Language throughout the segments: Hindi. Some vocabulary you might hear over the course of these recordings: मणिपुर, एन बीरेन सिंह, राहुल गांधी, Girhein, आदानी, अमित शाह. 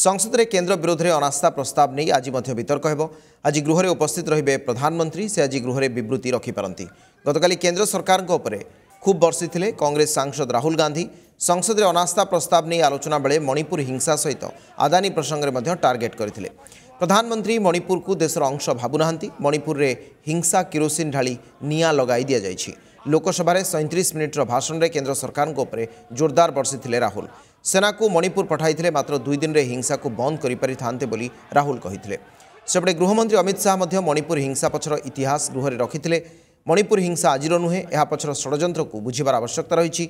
संसद में केन्द्र विरोध में अनास्था प्रस्ताव नहीं आज वितर्क हो। आज गृह में उपस्थित रहिबे प्रधानमंत्री। से आज गृह में विवृत्ति रखिपारती। गतकाली केन्द्र सरकार खूब बर्षिथिले कांग्रेस सांसद राहुल गांधी। संसद में अनास्था प्रस्ताव नहीं आलोचना बेले मणिपुर हिंसा सहित आदानी प्रसंगे मध्य टार्गेट करथिले। प्रधानमंत्री मणिपुर को देशर अंश भाबुनाहांती। मणिपुर में हिंसा किरोसिन ढाली निया लगाई दि जाइछि। लोकसभा 37 मिनिटर भाषण में केन्द्र सरकार जोरदार बर्षिथिले राहुल। सेना को मणिपुर पठाई मात्र 2 दिन रे हिंसा को बंद करि थांते बोली राहुल कहिथिले। सेपटे गृहमंत्री अमित शाह मध्य मणिपुर हिंसा पछर इतिहास गृह में रखिथिले। मणिपुर हिंसा आज नुहे, यह पछर षड्यंत्र को बुझिबार आवश्यकता रही।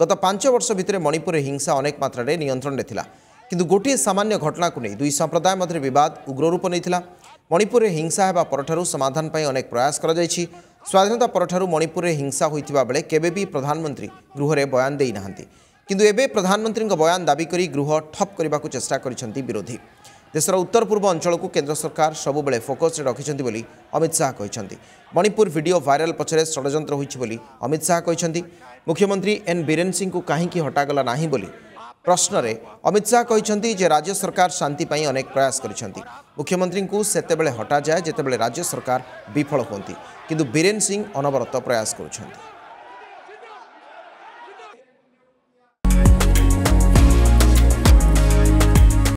गत 5 वर्ष भितर मणिपुर हिंसा अनेक मात्रा रे नियंत्रण रे थिला, किंतु गोटे सामान्य घटना को नहीं दुई संप्रदाय मध्य विवाद उग्र रूप नहीं थिला। मणिपुर में हिंसा हेबा परठारु समाधान पाई अनेक प्रयास करा जायछि। स्वाधीनता परठारु मणिपुर में हिंसा होइतिबा बेले केबे भी प्रधानमंत्री गृह में बयान देई नाहंती, किंतु एबे प्रधानमंत्री बयान दाबी करी गृह ठप करबा को चेष्टा करिसंती विरोधी। देशर उत्तर पूर्व अंचल को केंद्र सरकार सबुबले फोकस रखिछंती बोली अमित शाह कहिसंती। मणिपुर वीडियो वायरल पछरे षड्यंत्र होइछि बोली अमित शाह कहिसंती। मुख्यमंत्री एन बीरेन सिंह को काहीकि हटागला नाही बोली प्रश्न रे अमित शाह कहिसंती जे राज्य सरकार शांति पाई अनेक प्रयास करिसंती। मुख्यमंत्री को सेतेबेले हटा जाए जेतेबेले राज्य सरकार विफल होंती, किंतु बीरेन सिंह अनवरत प्रयास करुछंती।